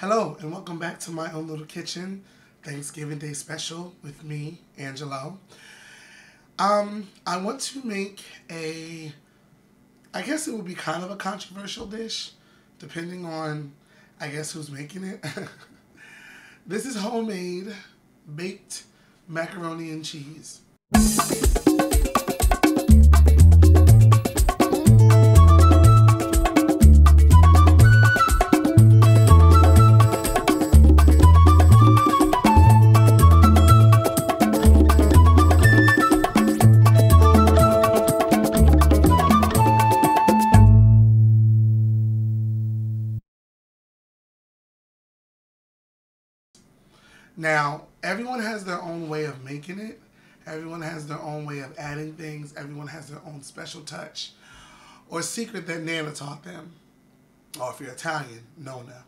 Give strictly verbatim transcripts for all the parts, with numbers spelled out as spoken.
Hello and welcome back to My Own Little Kitchen Thanksgiving Day Special with me, Angelo. Um, I want to make a, I guess it would be kind of a controversial dish, depending on, I guess, who's making it. This is homemade baked macaroni and cheese. Now, everyone has their own way of making it. Everyone has their own way of adding things. Everyone has their own special touch or secret that Nana taught them. Or if you're Italian, Nonna.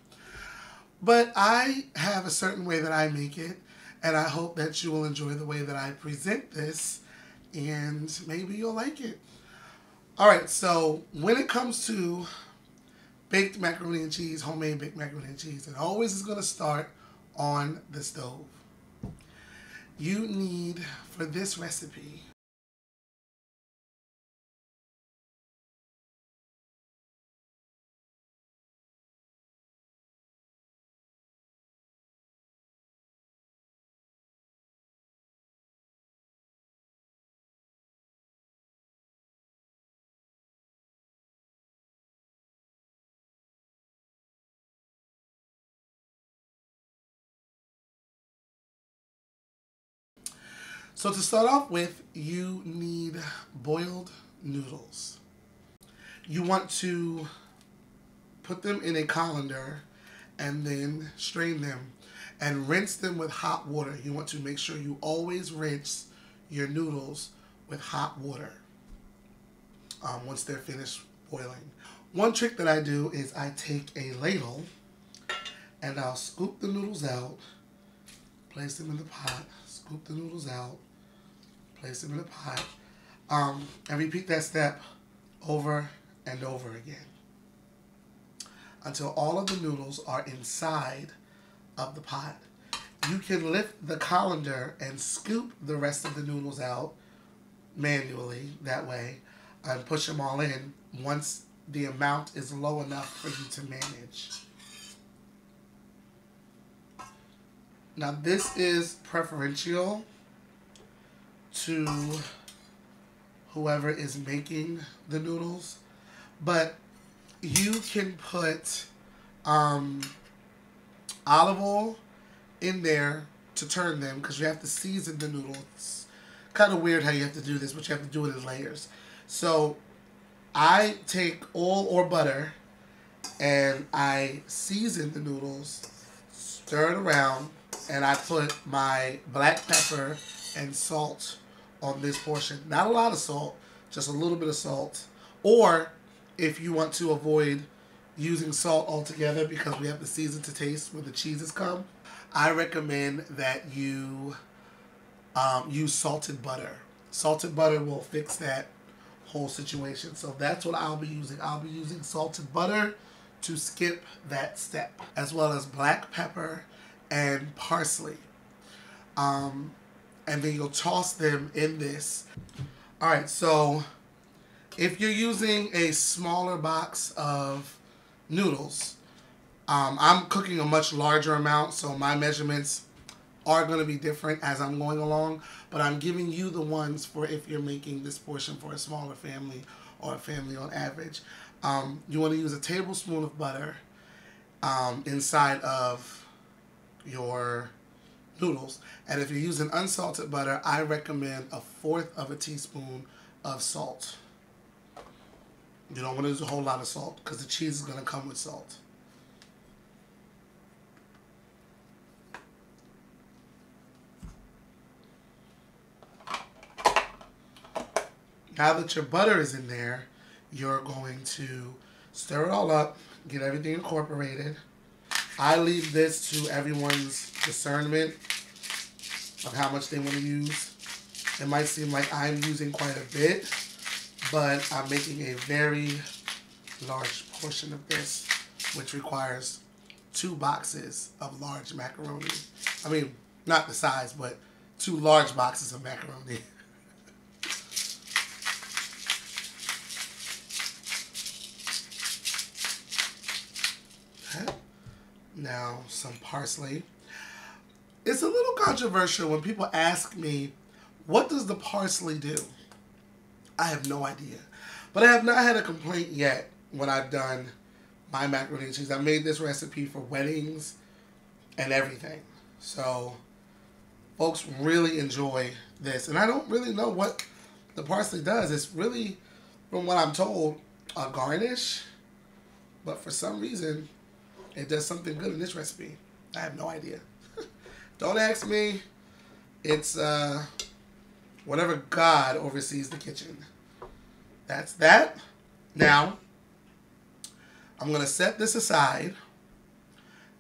But I have a certain way that I make it, and I hope that you will enjoy the way that I present this, and maybe you'll like it. All right, so when it comes to baked macaroni and cheese, homemade baked macaroni and cheese, it always is going to start on the stove. You need, for this recipe, So to start off with, you need boiled noodles. You want to put them in a colander and then strain them and rinse them with hot water. You want to make sure you always rinse your noodles with hot water um, once they're finished boiling. One trick that I do is I take a ladle and I'll scoop the noodles out, place them in the pot, scoop the noodles out, place them in the pot, um, and repeat that step over and over again until all of the noodles are inside of the pot. You can lift the colander and scoop the rest of the noodles out manually that way and push them all in once the amount is low enough for you to manage. Now this is preferential to whoever is making the noodles, but you can put um, olive oil in there to turn them because you have to season the noodles. It's kind of weird how you have to do this, but you have to do it in layers. So I take oil or butter and I season the noodles, stir it around, and I put my black pepper and salt on this portion. Not a lot of salt, just a little bit of salt. Or if you want to avoid using salt altogether because we have to season to taste where the cheeses come, I recommend that you um, use salted butter. Salted butter will fix that whole situation. So that's what I'll be using. I'll be using salted butter to skip that step, as well as black pepper and parsley, um, and then you'll toss them in this. All right, so if you're using a smaller box of noodles, um, I'm cooking a much larger amount, so my measurements are going to be different as I'm going along, but I'm giving you the ones for if you're making this portion for a smaller family or a family on average. Um, you want to use a tablespoon of butter um, inside of your noodles, and if you're using unsalted butter, I recommend a fourth of a teaspoon of salt. You don't want to use a whole lot of salt because the cheese is going to come with salt. Now that your butter is in there, you're going to stir it all up, get everything incorporated. I leave this to everyone's discernment of how much they want to use. It might seem like I'm using quite a bit, but I'm making a very large portion of this, which requires two boxes of large macaroni. I mean, not the size, but two large boxes of macaroni. Okay. Now, some parsley. It's a little controversial when people ask me, what does the parsley do? I have no idea. But I have not had a complaint yet when I've done my macaroni and cheese. I made this recipe for weddings and everything. So folks really enjoy this. And I don't really know what the parsley does. It's really, from what I'm told, a garnish. But for some reason, it does something good in this recipe. I have no idea. Don't ask me. It's uh, whatever God oversees the kitchen. That's that. Now, I'm going to set this aside,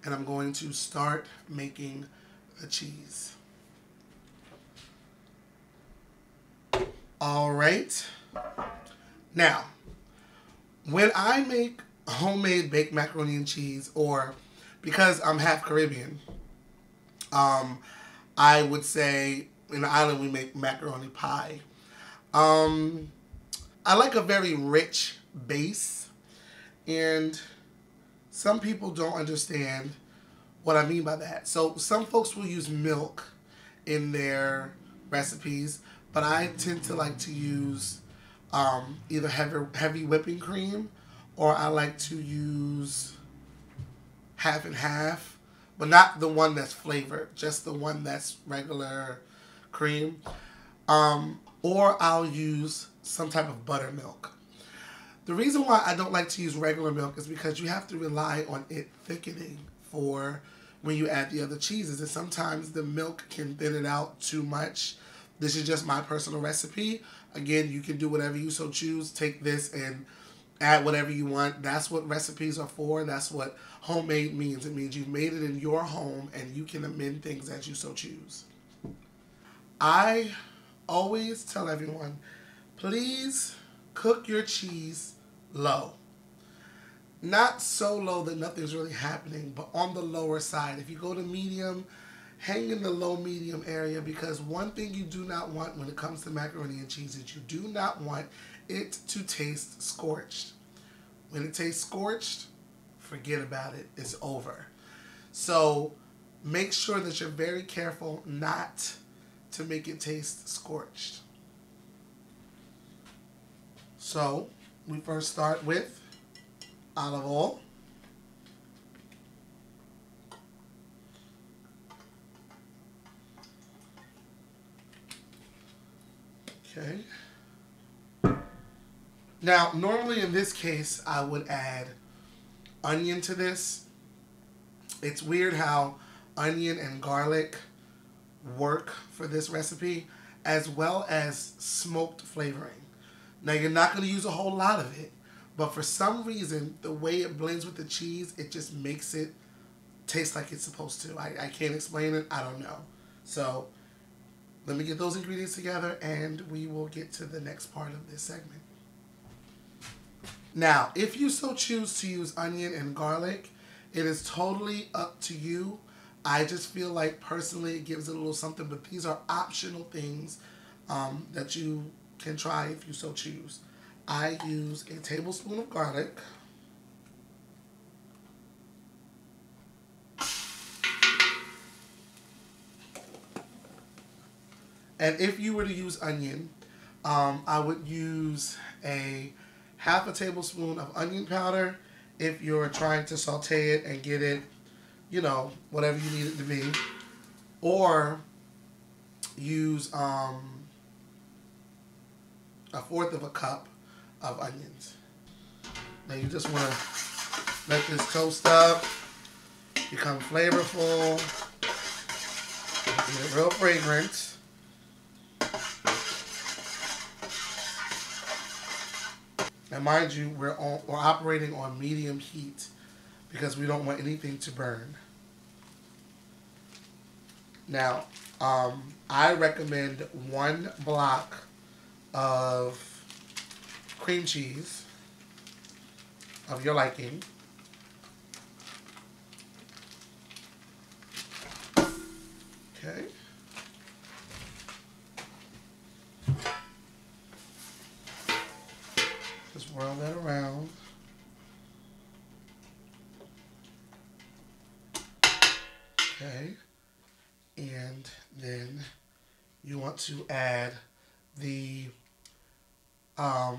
and I'm going to start making the cheese. All right. Now, when I make homemade baked macaroni and cheese, or because I'm half Caribbean, um, I would say in the island we make macaroni pie. Um, I like a very rich base, and some people don't understand what I mean by that. So some folks will use milk in their recipes, but I tend to like to use um, either heavy, heavy whipping cream, or I like to use half and half, but not the one that's flavored, just the one that's regular cream. Um, or I'll use some type of buttermilk. The reason why I don't like to use regular milk is because you have to rely on it thickening for when you add the other cheeses, and sometimes the milk can thin it out too much. This is just my personal recipe. Again, you can do whatever you so choose. Take this and add whatever you want. That's what recipes are for. That's what homemade means. It means you've made it in your home and you can amend things as you so choose. I always tell everyone, please cook your cheese low. Not so low that nothing's really happening, but on the lower side. If you go to medium, hang in the low-medium area, because one thing you do not want when it comes to macaroni and cheese is you do not want it to taste scorched. When it tastes scorched, forget about it. It's over. So make sure that you're very careful not to make it taste scorched. So we first start with olive oil. Okay. Now, normally in this case, I would add onion to this. It's weird how onion and garlic work for this recipe, as well as smoked flavoring. Now, you're not going to use a whole lot of it, but for some reason, the way it blends with the cheese, it just makes it taste like it's supposed to. I, I can't explain it. I don't know. So let me get those ingredients together, and we will get to the next part of this segment. Now, if you so choose to use onion and garlic, it is totally up to you. I just feel like, personally, it gives it a little something, but these are optional things um, that you can try if you so choose. I use a tablespoon of garlic. And if you were to use onion, um, I would use a half a tablespoon of onion powder if you're trying to saute it and get it, you know, whatever you need it to be. Or use um, a fourth of a cup of onions. Now you just want to let this toast up, become flavorful, get real fragrant. And mind you, we're, on, we're operating on medium heat because we don't want anything to burn. Now, um, I recommend one block of cream cheese of your liking. Okay. Just whirl that around. Okay. And then you want to add the um,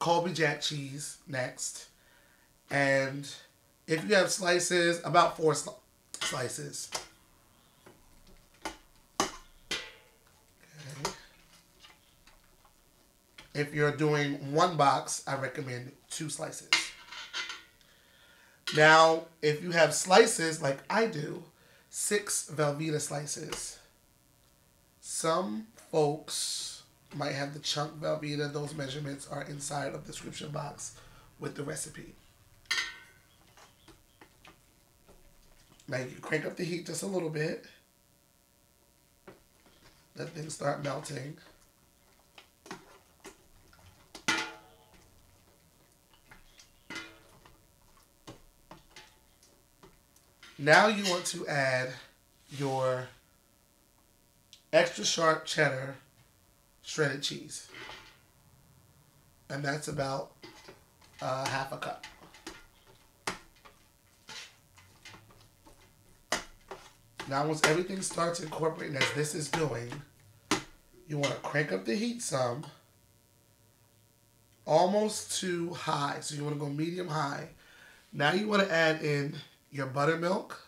Colby Jack cheese next. And if you have slices, about four sli slices. Okay. If you're doing one box, I recommend two slices. Now, if you have slices like I do, six Velveeta slices. Some folks might have the chunk Velveeta. Those measurements are inside of the description box with the recipe. Now you crank up the heat just a little bit. Let things start melting. Now you want to add your extra sharp cheddar shredded cheese. And that's about uh, half a cup. Now once everything starts incorporating as this is doing, you want to crank up the heat some, almost to high. So you want to go medium high. Now you want to add in your buttermilk,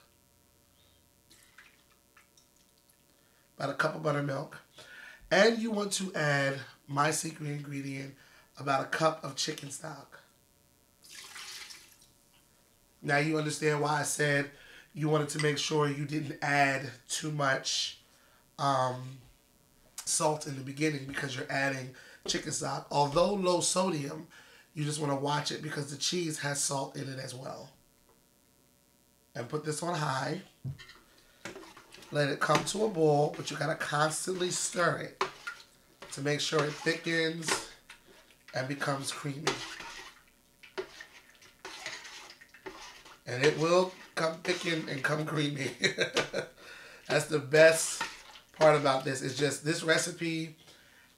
about a cup of buttermilk, and you want to add my secret ingredient, about a cup of chicken stock. Now you understand why I said you wanted to make sure you didn't add too much um, salt in the beginning, because you're adding chicken stock. Although low sodium, you just want to watch it because the cheese has salt in it as well. And put this on high. Let it come to a boil, but you gotta constantly stir it to make sure it thickens and becomes creamy. And it will come thicken and come creamy. That's the best part about this. It's just this recipe.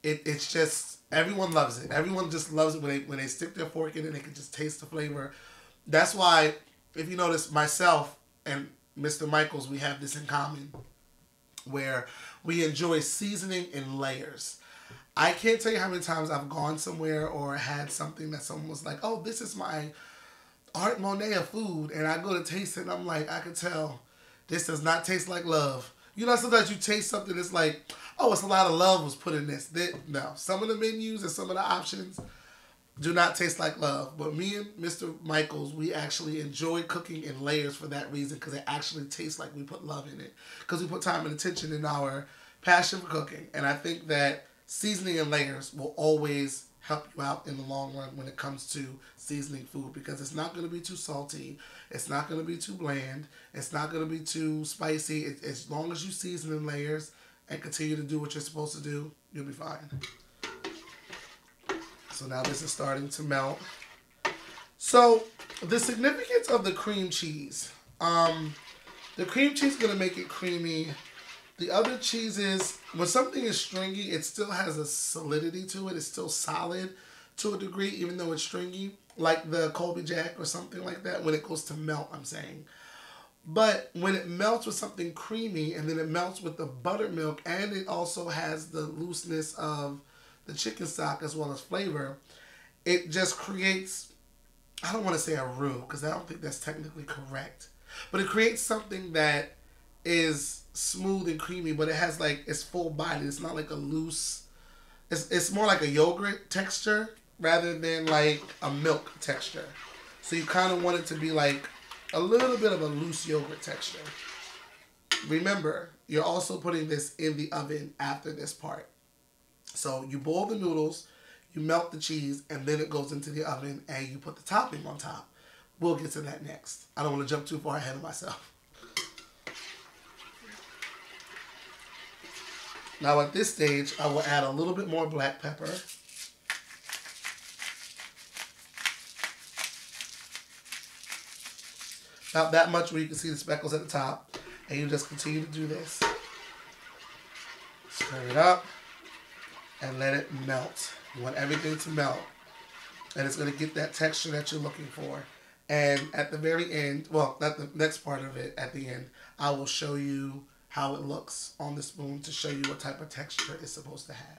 It it's just everyone loves it. Everyone just loves it when they when they stick their fork in it. They can just taste the flavor. That's why. If you notice, myself and Mister Michaels, we have this in common, where we enjoy seasoning in layers. I can't tell you how many times I've gone somewhere or had something that someone was like, oh, this is my Art Monet of food, and I go to taste it, and I'm like, I can tell this does not taste like love. You know, sometimes you taste something that's like, oh, it's a lot of love was put in this. This no, some of the menus and some of the options do not taste like love. But me and Mister Michaels, we actually enjoy cooking in layers for that reason, because it actually tastes like we put love in it, because we put time and attention in our passion for cooking. And I think that seasoning in layers will always help you out in the long run when it comes to seasoning food, because it's not going to be too salty. It's not going to be too bland. It's not going to be too spicy. It, as long as you season in layers and continue to do what you're supposed to do, you'll be fine. So now this is starting to melt. So the significance of the cream cheese. Um, the cream cheese is going to make it creamy. The other cheeses, when something is stringy, it still has a solidity to it. It's still solid to a degree, even though it's stringy. Like the Colby Jack or something like that, when it goes to melt, I'm saying. But when it melts with something creamy, and then it melts with the buttermilk, and it also has the looseness of the chicken stock as well as flavor, it just creates, I don't want to say a roux, because I don't think that's technically correct, but it creates something that is smooth and creamy, but it has like, it's full body. It's not like a loose, it's, it's more like a yogurt texture rather than like a milk texture. So you kind of want it to be like a little bit of a loose yogurt texture. Remember, you're also putting this in the oven after this part. So you boil the noodles, you melt the cheese, and then it goes into the oven, and you put the topping on top. We'll get to that next. I don't want to jump too far ahead of myself. Now at this stage, I will add a little bit more black pepper. About that much where you can see the speckles at the top, and you just continue to do this. Stir it up and let it melt. You want everything to melt. And it's going to get that texture that you're looking for. And at the very end, well, not the next part of it, at the end, I will show you how it looks on the spoon to show you what type of texture it's supposed to have.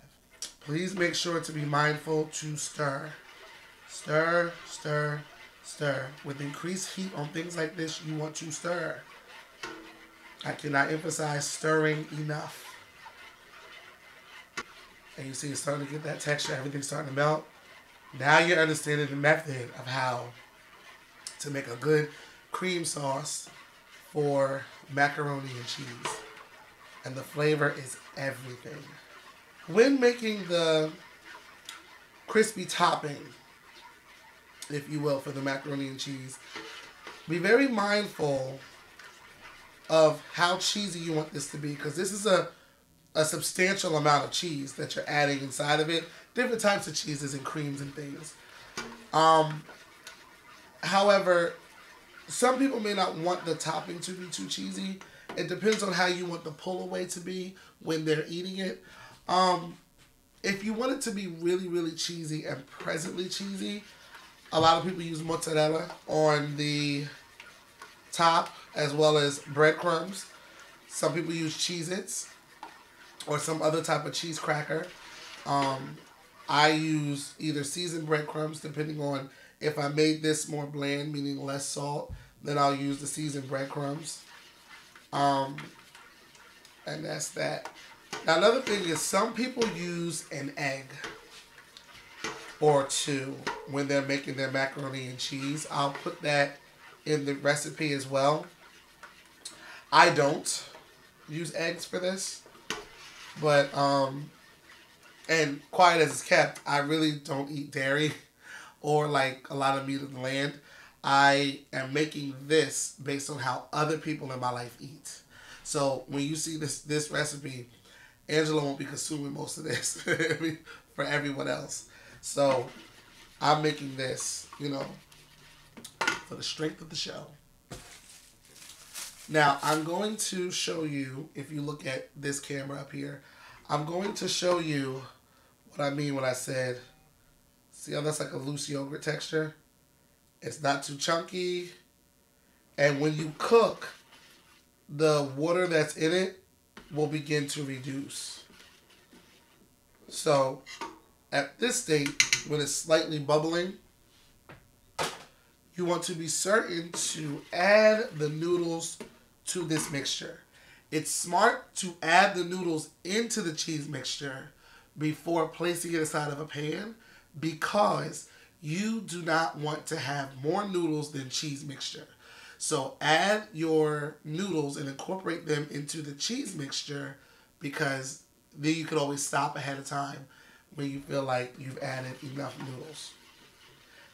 Please make sure to be mindful to stir. Stir, stir, stir. With increased heat on things like this, you want to stir. I cannot emphasize stirring enough. And you see it's starting to get that texture, everything's starting to melt. Now you're understanding the method of how to make a good cream sauce for macaroni and cheese. And the flavor is everything. When making the crispy topping, if you will, for the macaroni and cheese, be very mindful of how cheesy you want this to be, because this is a, a substantial amount of cheese that you're adding inside of it. Different types of cheeses and creams and things. Um, however, some people may not want the topping to be too cheesy. It depends on how you want the pull away to be when they're eating it. Um, if you want it to be really, really cheesy and presently cheesy, a lot of people use mozzarella on the top as well as breadcrumbs. Some people use Cheez-Its or some other type of cheese cracker. Um, I use either seasoned breadcrumbs, depending on if I made this more bland, meaning less salt, then I'll use the seasoned breadcrumbs. Um, and that's that. Now, another thing is some people use an egg or two when they're making their macaroni and cheese. I'll put that in the recipe as well. I don't use eggs for this, but, um, and quiet as it's kept, I really don't eat dairy or like a lot of meat of the land. I am making this based on how other people in my life eat. So when you see this, this recipe, Angela won't be consuming most of this for everyone else. So I'm making this, you know, for the strength of the show. Now I'm going to show you, if you look at this camera up here, I'm going to show you what I mean when I said, see how that's like a loose yogurt texture? It's not too chunky. And when you cook, the water that's in it will begin to reduce. So at this state, when it's slightly bubbling, you want to be certain to add the noodles to this mixture. It's smart to add the noodles into the cheese mixture before placing it inside of a pan, because you do not want to have more noodles than cheese mixture. So add your noodles and incorporate them into the cheese mixture, because then you can always stop ahead of time when you feel like you've added enough noodles.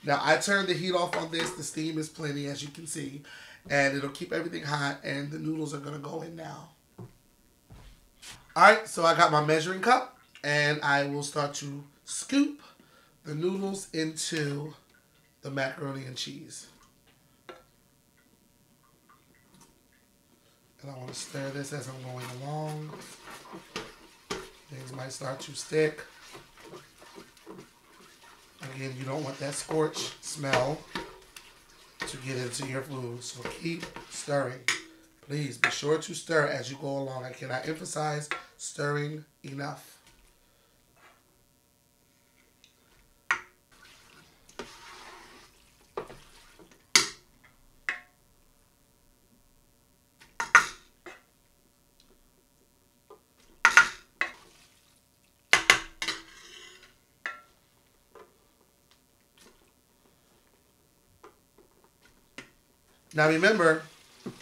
Now I turned the heat off on this. The steam is plenty, as you can see, and it'll keep everything hot, and the noodles are gonna go in now. All right, so I got my measuring cup and I will start to scoop the noodles into the macaroni and cheese. And I want to stir this as I'm going along. Things might start to stick. Again, you don't want that scorch smell to get into your food, so keep stirring. Please be sure to stir as you go along. I cannot emphasize stirring enough. Now remember,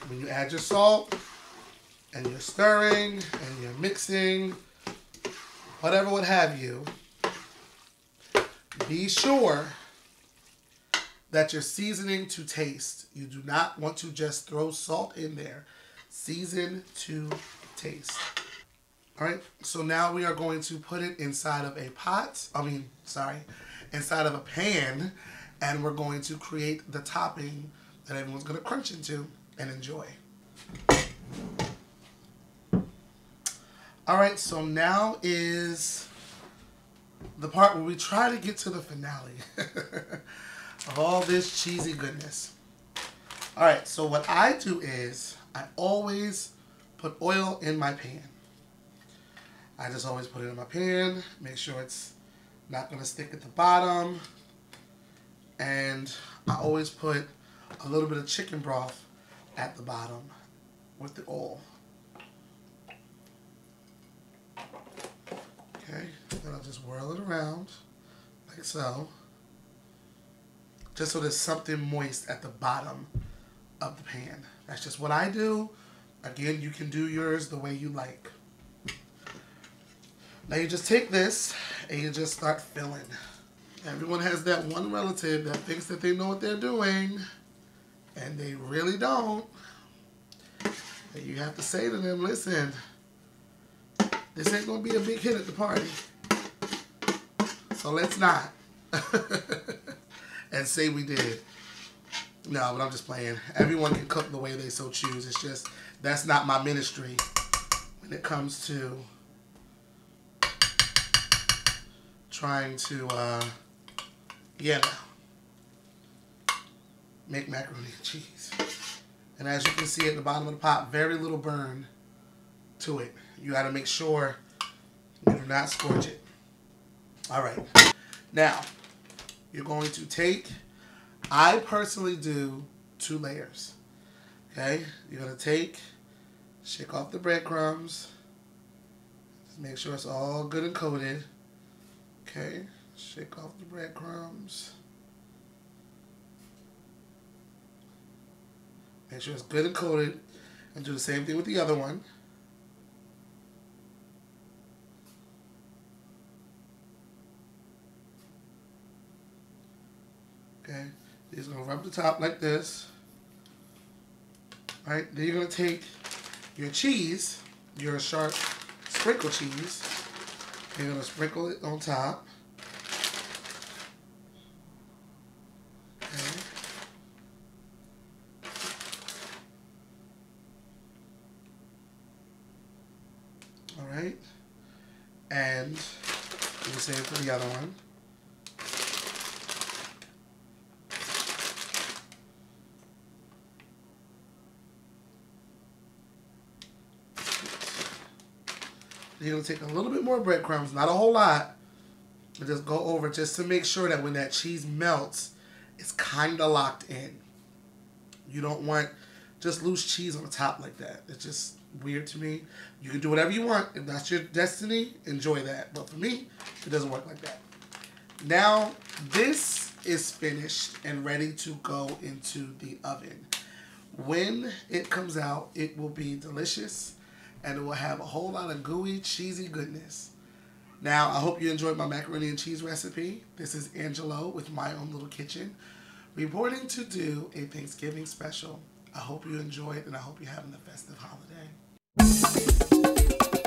when you add your salt, and you're stirring, and you're mixing, whatever what have you, be sure that you're seasoning to taste. You do not want to just throw salt in there. Season to taste. All right, so now we are going to put it inside of a pot, I mean, sorry, inside of a pan, and we're going to create the topping that everyone's gonna crunch into and enjoy. Alright, so now is the part where we try to get to the finale of all this cheesy goodness. Alright, so what I do is I always put oil in my pan. I just always put it in my pan, make sure it's not going to stick at the bottom. And I always put a little bit of chicken broth at the bottom with the oil. Okay, then I'll just whirl it around like so, just so there's something moist at the bottom of the pan. That's just what I do. Again, you can do yours the way you like. Now you just take this and you just start filling. Everyone has that one relative that thinks that they know what they're doing, and they really don't. And you have to say to them, listen, this ain't gonna be a big hit at the party, so let's not. And say we did. No, but I'm just playing. Everyone can cook the way they so choose. It's just, that's not my ministry when it comes to trying to, uh, yeah, make macaroni and cheese. And as you can see at the bottom of the pot, very little burn to it. You gotta make sure you do not scorch it. All right, now you're going to take, I personally do two layers, okay? You're gonna take, shake off the breadcrumbs, just make sure it's all good and coated, okay? Shake off the breadcrumbs. Make sure it's good and coated, and do the same thing with the other one. Okay, you're just gonna rub the top like this. All right, then you're gonna take your cheese, your sharp sprinkle cheese, and you're gonna sprinkle it on top. Okay. All right, and do the same for the other one. You're going to take a little bit more breadcrumbs, not a whole lot, but just go over just to make sure that when that cheese melts, it's kind of locked in. You don't want just loose cheese on the top like that. It's just weird to me. You can do whatever you want. If that's your destiny, enjoy that. But for me, it doesn't work like that. Now, this is finished and ready to go into the oven. When it comes out, it will be delicious. And it will have a whole lot of gooey, cheesy goodness. Now, I hope you enjoyed my macaroni and cheese recipe. This is Angelo with My Own Little Kitchen, reporting to do a Thanksgiving special. I hope you enjoy it, and I hope you are having a festive holiday.